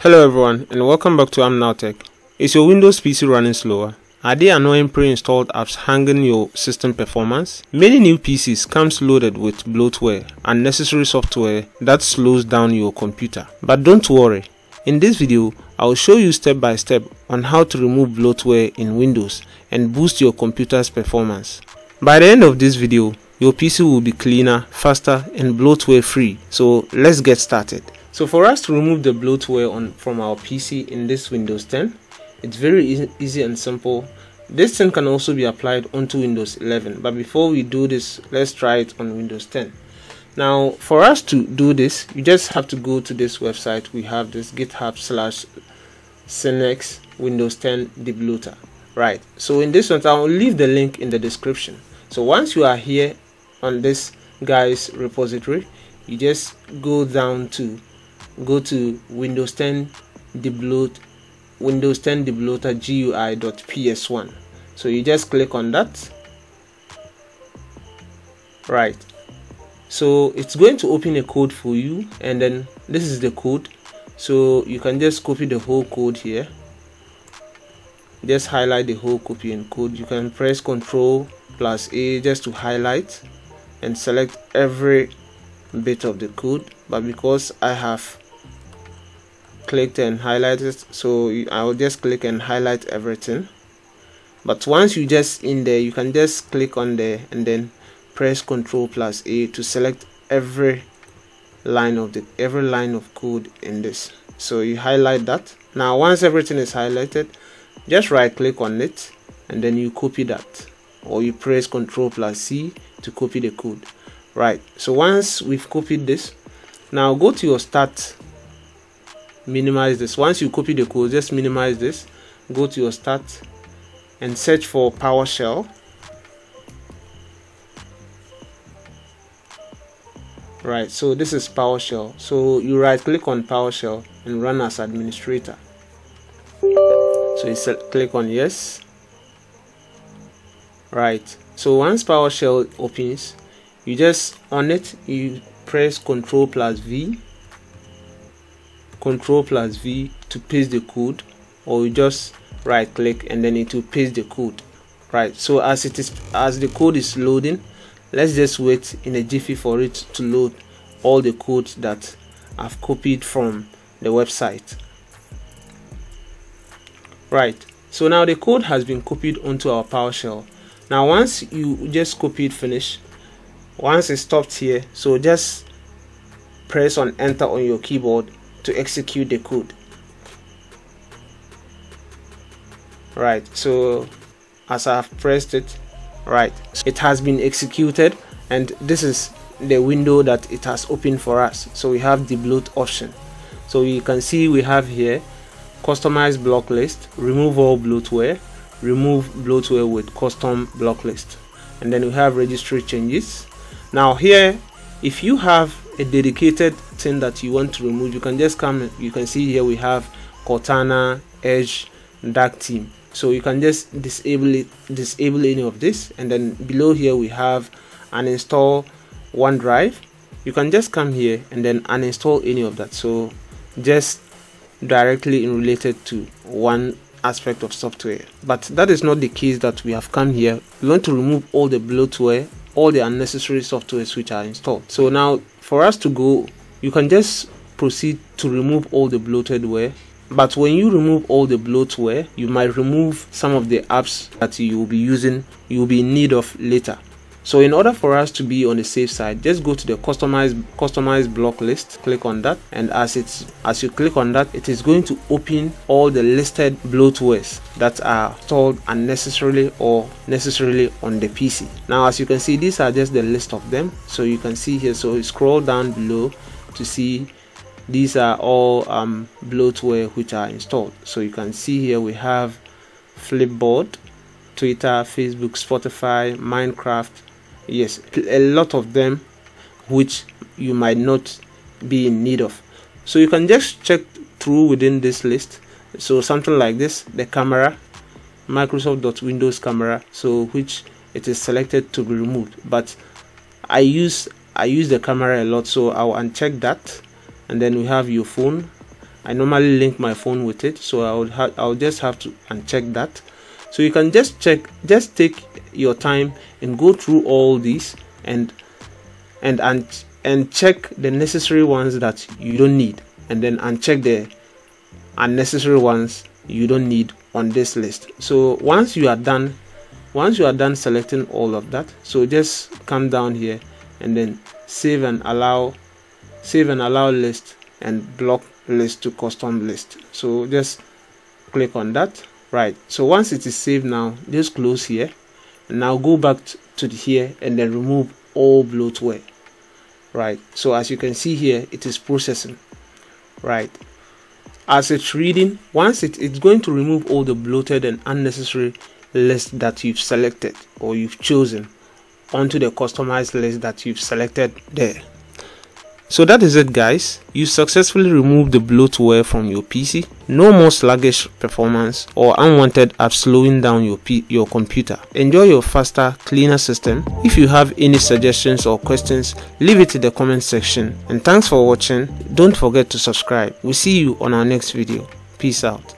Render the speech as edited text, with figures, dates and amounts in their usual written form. Hello everyone and welcome back to AMNOW Tech. Is your Windows PC running slower? Are there annoying pre-installed apps hanging your system performance? Many new PCs come loaded with bloatware, unnecessary software that slows down your computer. But don't worry, in this video I will show you step by step on how to remove bloatware in Windows and boost your computer's performance. By the end of this video, your PC will be cleaner, faster and bloatware free. So let's get started. So for us to remove the bloatware from our PC in this Windows 10, it's very easy and simple. This thing can also be applied onto Windows 11, but before we do this, let's try it on Windows 10. Now, for us to do this, you just have to go to this website. We have this GitHub/Synex Windows 10 Debloater. Right. So in this one, I'll leave the link in the description. So once you are here on this guy's repository, you just go down to Windows 10 Debloater GUI.ps1. So you just click on that. Right. So it's going to open a code for you, and then this is the code. So you can just copy the whole code here. Just highlight the whole copy and code. You can press Ctrl+A just to highlight and select every bit of the code, but because I have clicked and highlighted, so I'll just click and highlight everything. But once you just in there, you can just click on there and then press Ctrl+A to select every line of code in this. So you highlight that. Now once everything is highlighted, just right click on it and then you copy that, or you press Ctrl+C to copy the code. Right, so once we've copied this, now go to your start, minimize this. Once you copy the code, just minimize this, go to your start and search for PowerShell. Right, so this is PowerShell. So you right click on PowerShell and run as administrator. So you click on yes. Right, so once PowerShell opens, you just on it, you press Ctrl+V to paste the code, or you just right click and then it will paste the code. Right, so as the code is loading, let's just wait in a jiffy for it to load all the code that I've copied from the website. Right, so now the code has been copied onto our PowerShell. Now once you just copied finish, once it stopped here, so just press on enter on your keyboard to execute the code. Right, so as I've pressed it, right, it has been executed, and this is the window that it has opened for us. So we have the bloat option. So you can see we have here customize block list, remove all bloatware, remove bloatware with custom block list, and then we have registry changes. Now here, if you have a dedicated thing that you want to remove, you can just come. You can see here we have Cortana, Edge, Dark Team. So you can just disable it, disable any of this, and then below here we have uninstall OneDrive. You can just come here and then uninstall any of that. So just directly in related to one aspect of software, but that is not the case that we have come here. We want to remove all the bloatware, all the unnecessary softwares which are installed. So now for us to go, you can just proceed to remove all the bloatware. But when you remove all the bloatware, you might remove some of the apps that you will be using, you will be in need of later. So in order for us to be on the safe side, just go to the customize block list, click on that, and as you click on that, it is going to open all the listed bloatwares that are installed unnecessarily or necessarily on the PC. Now as you can see, these are just the list of them. So you can see here, so you scroll down below to see these are all bloatware which are installed. So you can see here we have Flipboard, Twitter, Facebook, Spotify, Minecraft. Yes, a lot of them which you might not be in need of. So you can just check through within this list. So something like this, the camera, Microsoft.Windows camera, so which it is selected to be removed, but I use the camera a lot, so I'll uncheck that. And then we have your phone. I normally link my phone with it, so I'll just have to uncheck that. So you can just take your time and go through all these and check the necessary ones that you don't need, and then uncheck the unnecessary ones you don't need on this list. So once you are done selecting all of that, so just come down here and then save and allow list and block list to custom list. So just click on that. Right, so once it is saved, now just close here and now go back to here and then remove all bloatware. Right, so as you can see here, it is processing. Right, as it's reading, once it's going to remove all the bloated and unnecessary list that you've selected or you've chosen onto the customized list that you've selected there. So that is it, guys. You successfully removed the bloatware from your PC. No more sluggish performance or unwanted apps slowing down your computer. Enjoy your faster, cleaner system. If you have any suggestions or questions, leave it in the comment section. And thanks for watching. Don't forget to subscribe. We'll see you on our next video. Peace out.